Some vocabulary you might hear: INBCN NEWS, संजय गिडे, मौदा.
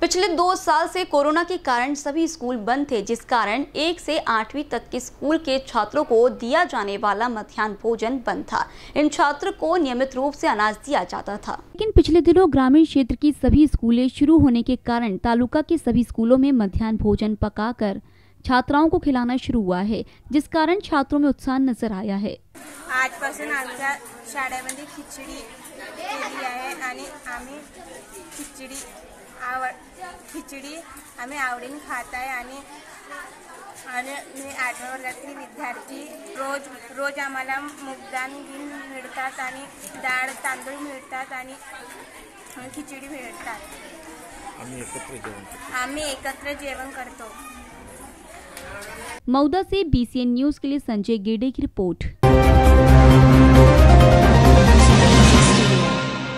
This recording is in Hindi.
पिछले 2 साल से कोरोना के कारण सभी स्कूल बंद थे, जिस कारण 1 से 8वीं तक के स्कूल के छात्रों को दिया जाने वाला मध्याह्न भोजन बंद था। इन छात्रों को नियमित रूप से अनाज दिया जाता था, लेकिन पिछले दिनों ग्रामीण क्षेत्र की सभी स्कूलें शुरू होने के कारण तालुका के सभी स्कूलों में मध्याह्न भोजन पकाकर छात्राओं को खिलाना शुरू हुआ है, जिस कारण छात्रों में उत्साह नजर आया है। आजपासून आमच्या शाळेमध्ये खिचडी केली आहे आणि आम्ही खिचडी आम्ही आवडीने खात आहे आणि आणि मी 8व्या वर्गातील विद्यार्थी रोज आम्हाला मुगदाल मिळतात आणि डाळ तांदूळ मिळतात आणि खिचडी मिळतात। आम्ही एकत्र जेवण करतो। मौदा से INBCN न्यूज़ के लिए संजय गिडे की रिपोर्ट।